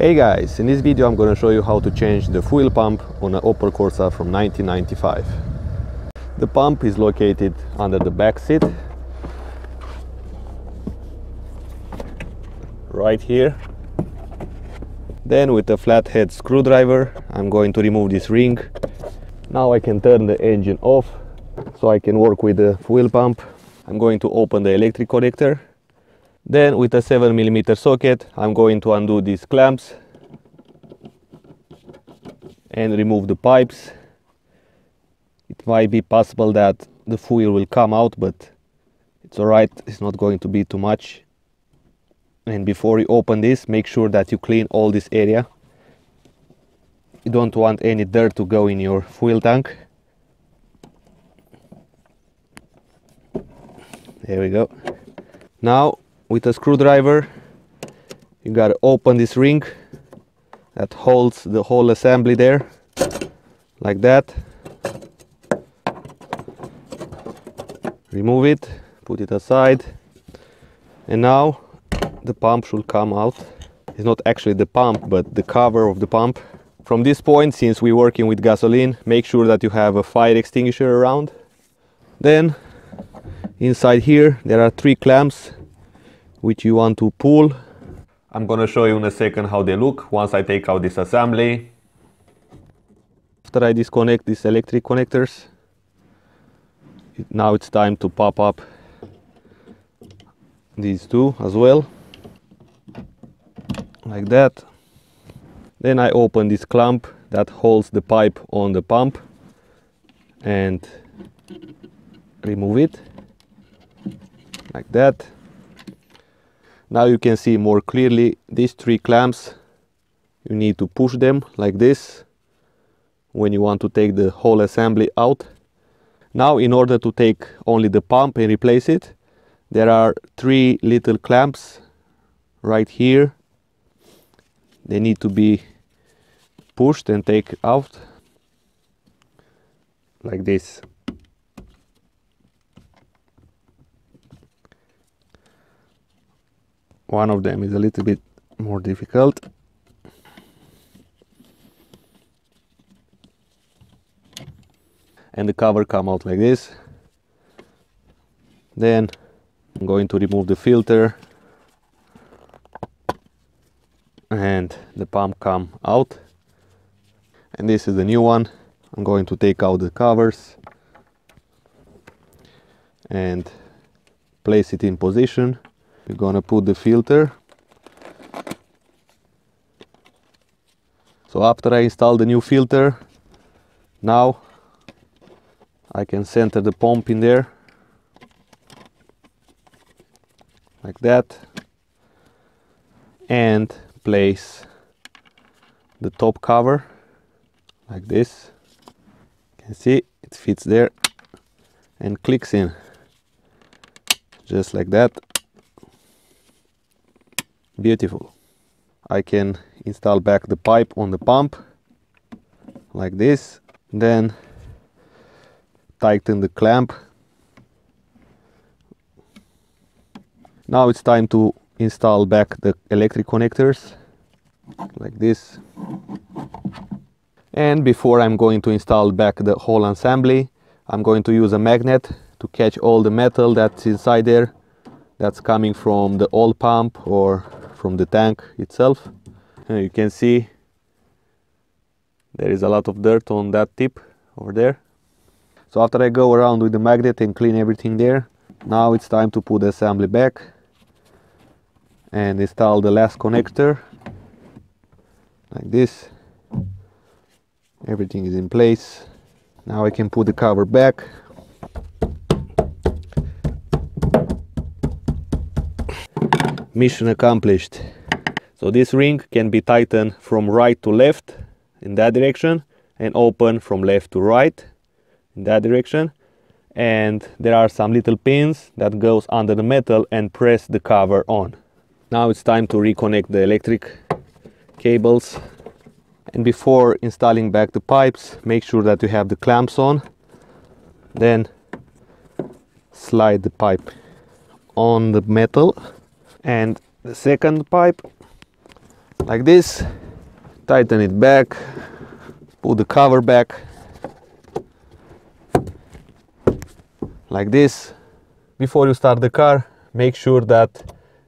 Hey guys, in this video I'm going to show you how to change the fuel pump on an Opel Corsa from 1995. The pump is located under the back seat, right here. Then with a flathead screwdriver I'm going to remove this ring. Now I can turn the engine off so I can work with the fuel pump. I'm going to open the electric connector. Then with a 7mm socket, I'm going to undo these clamps and remove the pipes. It might be possible that the fuel will come out, but it's alright, it's not going to be too much. And before you open this, make sure that you clean all this area. You don't want any dirt to go in your fuel tank. There we go. Now, with a screwdriver, you gotta open this ring that holds the whole assembly there, like that. Remove it, put it aside, and now the pump should come out. It's not actually the pump, but the cover of the pump. From this point, since we're working with gasoline, make sure that you have a fire extinguisher around. Then, inside here, there are three clamps which you want to pull. I'm gonna show you in a second how they look once I take out this assembly. After I disconnect these electric connectors, now it's time to pop up these two as well, like that. Then I open this clamp that holds the pipe on the pump and remove it, like that. Now you can see more clearly these three clamps. You need to push them like this when you want to take the whole assembly out. Now, in order to take only the pump and replace it, there are three little clamps right here. They need to be pushed and taken out like this. One of them is a little bit more difficult. And the cover comes out like this. Then I'm going to remove the filter. And the pump comes out. And this is the new one. I'm going to take out the covers and place it in position. We're gonna put the filter. So after I install the new filter, now I can center the pump in there, like that, and place the top cover like this. You can see it fits there and clicks in, just like that. Beautiful. I can install back the pipe on the pump like this, then tighten the clamp. Now it's time to install back the electric connectors like this. And before I'm going to install back the whole assembly, I'm going to use a magnet to catch all the metal that's inside there, that's coming from the old pump or from the tank itself. And you can see there is a lot of dirt on that tip over there. So after I go around with the magnet and clean everything there, now it's time to put the assembly back and install the last connector like this. Everything is in place. Now I can put the cover back. Mission accomplished. So this ring can be tightened from right to left in that direction and open from left to right in that direction. And there are some little pins that goes under the metal and press the cover on. Now it's time to reconnect the electric cables. And before installing back the pipes, make sure that you have the clamps on. Then slide the pipe on the metal. And the second pipe like this, tighten it back, pull the cover back, like this. Before you start the car, make sure that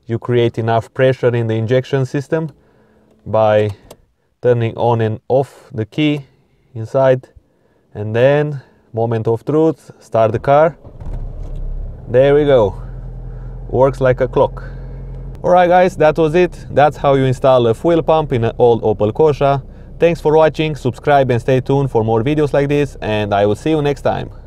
you create enough pressure in the injection system by turning on and off the key inside, and then moment of truth, start the car. There we go, works like a clock. Alright guys, that was it. That's how you install a fuel pump in an old Opel Corsa. Thanks for watching, subscribe and stay tuned for more videos like this, and I will see you next time.